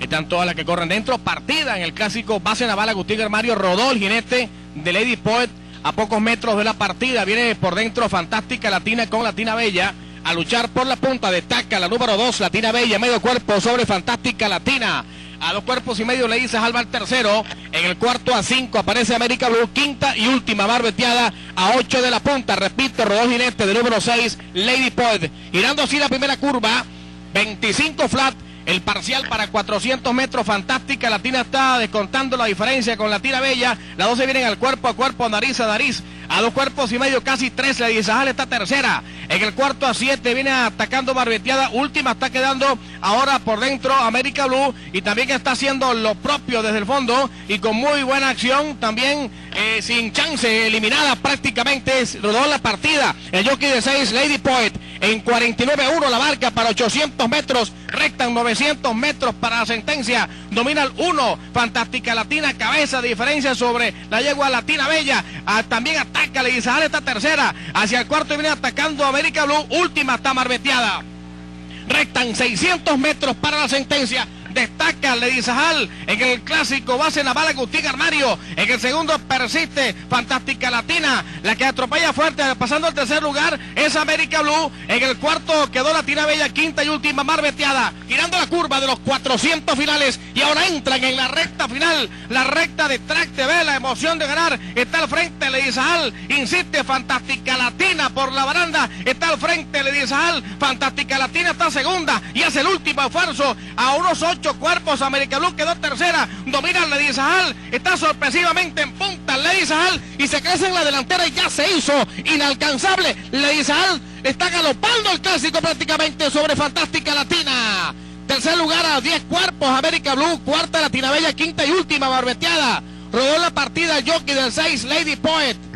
Están todas las que corren dentro. Partida en el Clásico Base Naval Agustin Armario. Rodó el jinete de Lady Poet a pocos metros de la partida. Viene por dentro Fantástica Latina con Latina Bella a luchar por la punta. Destaca la número 2, Latina Bella, medio cuerpo sobre Fantástica Latina. A 2 cuerpos y medio Lady Zajal va al tercero. En el cuarto a 5 aparece América Blue, quinta y última, barbeteada a 8 de la punta. Repito, rodó jinete de número 6, Lady Poet. Girando así la primera curva, 25 flat. El parcial para 400 metros, Fantástica Latina está descontando la diferencia con Latina Bella. Las 12 vienen al cuerpo a cuerpo, nariz a nariz. A 2 cuerpos y medio, casi 3, Lady Zajal está tercera. En el cuarto a 7 viene atacando barbeteada. Última está quedando ahora por dentro América Blue. Y también está haciendo lo propio desde el fondo. Y con muy buena acción también, sin chance, eliminada prácticamente. Rodó la partida el jockey de 6, Lady Poet. En 49-1 la marca para 800 metros. Rectan 900 metros para la sentencia. Domina el 1, Fantástica Latina, cabeza de diferencia sobre la yegua Latina Bella. También ataca Lady Zajal, está tercera. Hacia el cuarto y viene atacando América Blue. Última está marbeteada. Rectan 600 metros para la sentencia. Destaca Lady Zajal en el Clásico Base Naval Agustin Armario. En el segundo persiste Fantástica Latina. La que atropella fuerte, pasando al tercer lugar, es América Blue. En el cuarto quedó Latina Bella, quinta y última, marbeteada. Girando la curva de los 400 finales. Y ahora entran en la recta final. La recta de track ve la emoción de ganar. Está al frente Lady Zajal. Insiste Fantástica Latina por la baranda. Está al frente Lady Zajal. Fantástica Latina está segunda y hace el último esfuerzo a unos 8 cuerpos. América Blue quedó tercera, domina Lady Zajal, está sorpresivamente en punta Lady Zajal y se crece en la delantera y ya se hizo inalcanzable. Lady Zajal está galopando el Clásico prácticamente sobre Fantástica Latina. Tercer lugar a 10 cuerpos América Blue, cuarta Latina Bella, quinta y última barbeteada. Rodó la partida el jockey del 6, Lady Poet.